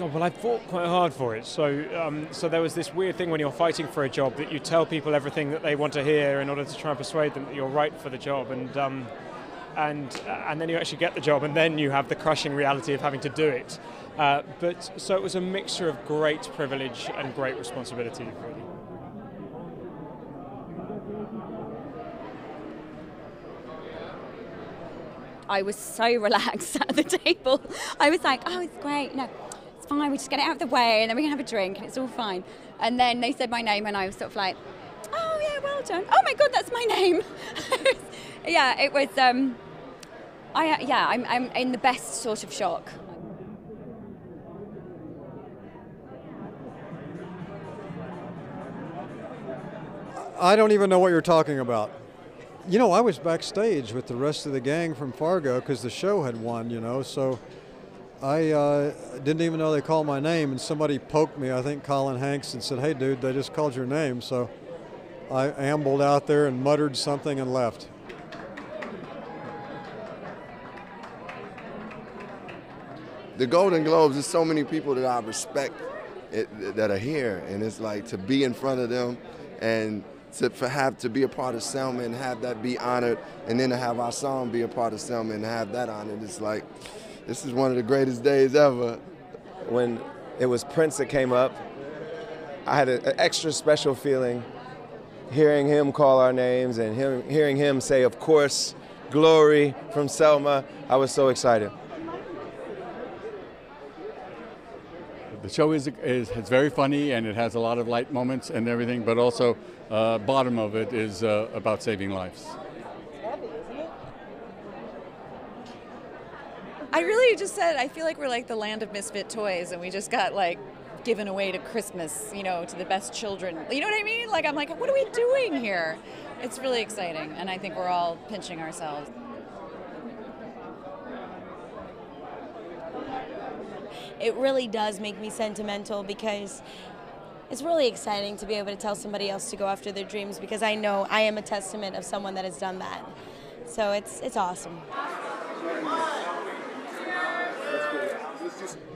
God, well, I fought quite hard for it. So there was this weird thing when you're fighting for a job that you tell people everything that they want to hear in order to try and persuade them that you're right for the job, and then you actually get the job, and then you have the crushing reality of having to do it. But so it was a mixture of great privilege and great responsibility, really. I was so relaxed at the table. I was like, oh, it's great. No, it's fine. We just get it out of the way, and then we can have a drink, and it's all fine. And then they said my name, and I was sort of like, oh, yeah, well done. Oh, my God, that's my name. Yeah, it was, I'm in the best sort of shock. I don't even know what you're talking about. You know, I was backstage with the rest of the gang from Fargo because the show had won, you know, so I didn't even know they called my name, and somebody poked me, I think Colin Hanks, and said, hey, dude, they just called your name. So I ambled out there and muttered something and left. The Golden Globes, there's so many people that I respect that are here, and it's like to be in front of them and to be a part of Selma and have that be honored, and then to have our song be a part of Selma and have that honored. It's like, this is one of the greatest days ever. When it was Prince that came up, I had an extra special feeling hearing him call our names and hearing him say, of course, Glory from Selma. I was so excited. The show is very funny, and it has a lot of light moments and everything, but also bottom of it is about saving lives. I really just said, I feel like we're like the land of misfit toys, and we just got like given away to Christmas, you know, to the best children. You know what I mean? Like, I'm like, what are we doing here? It's really exciting, and I think we're all pinching ourselves. It really does make me sentimental, because it's really exciting to be able to tell somebody else to go after their dreams, because I know I am a testament of someone that has done that. So it's awesome.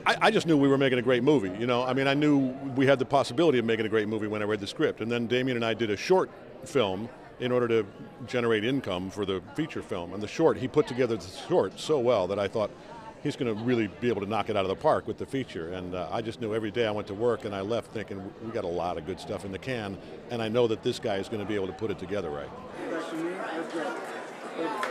I just knew we were making a great movie, you know. I mean, I knew we had the possibility of making a great movie when I read the script. And then Damien and I did a short film in order to generate income for the feature film. And the short, he put together the short so well that I thought, he's going to really be able to knock it out of the park with the feature. And I just knew every day I went to work and I left thinking, we got a lot of good stuff in the can, and I know that this guy is going to be able to put it together right.